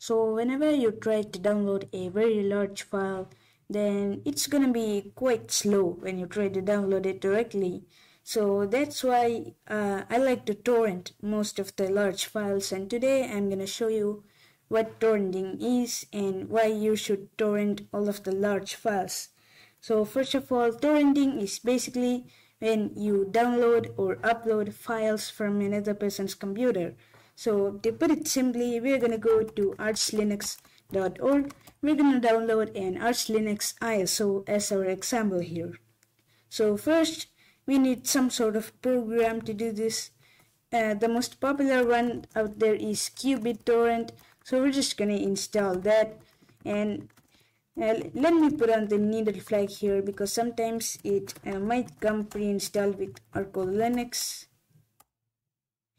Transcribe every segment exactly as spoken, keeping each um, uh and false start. So whenever you try to download a very large file, then it's gonna be quite slow when you try to download it directly. So that's why uh, I like to torrent most of the large files, and today I'm gonna show you what torrenting is and why you should torrent all of the large files. So first of all, torrenting is basically when you download or upload files from another person's computer. So to put it simply, we're going to go to arch linux dot org. We're going to download an Arch Linux I S O as our example here. So first, we need some sort of program to do this. Uh, the most popular one out there is qBittorrent. So we're just going to install that. And uh, let me put on the needle flag here because sometimes it uh, might come pre-installed with Arco Linux.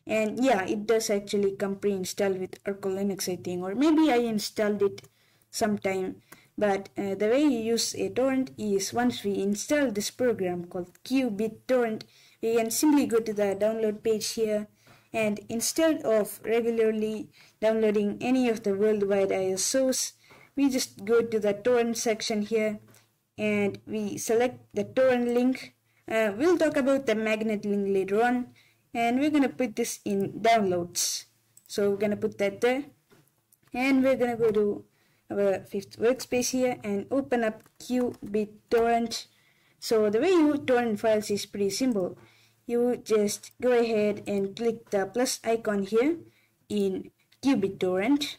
And yeah, it does actually come pre-installed with Arco Linux, I think, or maybe I installed it sometime. But uh, the way you use a torrent is once we install this program called qBittorrent, we can simply go to the download page here, and instead of regularly downloading any of the worldwide I S Os, we just go to the torrent section here, and we select the torrent link. Uh, we'll talk about the magnet link later on. And we're going to put this in downloads. So we're going to put that there. And we're going to go to our fifth workspace here and open up qBittorrent. So the way you torrent files is pretty simple. You just go ahead and click the plus icon here in qBittorrent.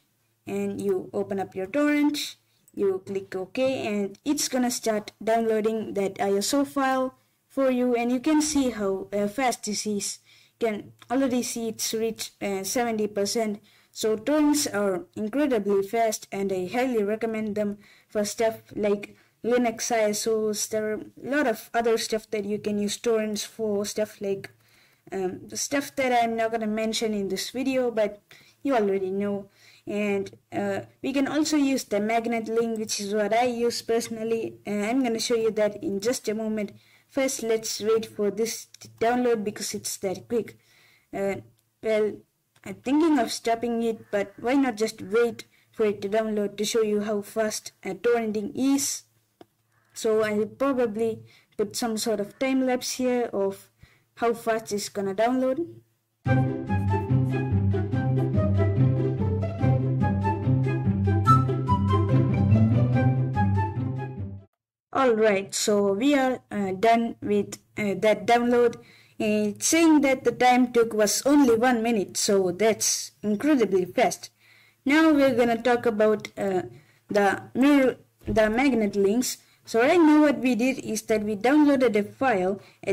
And you open up your torrent. You click OK. And it's going to start downloading that I S O file for you. And you can see how uh, fast this is. Can already see it's reached uh, seventy percent. So torrents are incredibly fast, and I highly recommend them for stuff like Linux I S Os. There are a lot of other stuff that you can use torrents for, stuff like um, the stuff that I'm not going to mention in this video, but you already know. And uh, we can also use the magnet link, which is what I use personally. And I'm going to show you that in just a moment. First, let's wait for this to download because it's that quick. Uh, well, I'm thinking of stopping it, but why not just wait for it to download to show you how fast uh, torrenting is. So I will probably put some sort of time lapse here of how fast it's gonna download. Alright, so we are uh, done with uh, that download. It's saying that the time took was only one minute, so that's incredibly fast. Now we're gonna talk about uh, the mirror, the magnet links. So right now what we did is that we downloaded a file, a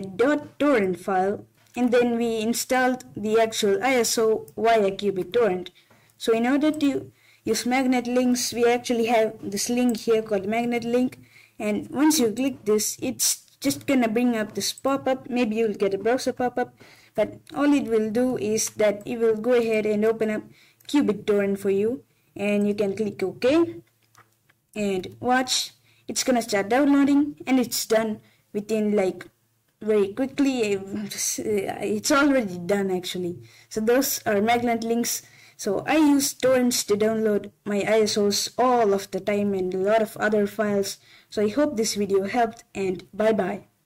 .torrent file, and then we installed the actual I S O via qBittorrent. So in order to use magnet links, we actually have this link here called magnet link. And once you click this, it's just gonna bring up this pop-up. Maybe you'll get a browser pop-up, but all it will do is that it will go ahead and open up qBittorrent for you, and you can click OK and watch. It's gonna start downloading, and it's done within like very quickly. It's already done actually. So those are magnet links. So I use torrents to download my I S Os all of the time and a lot of other files. So I hope this video helped, and bye bye.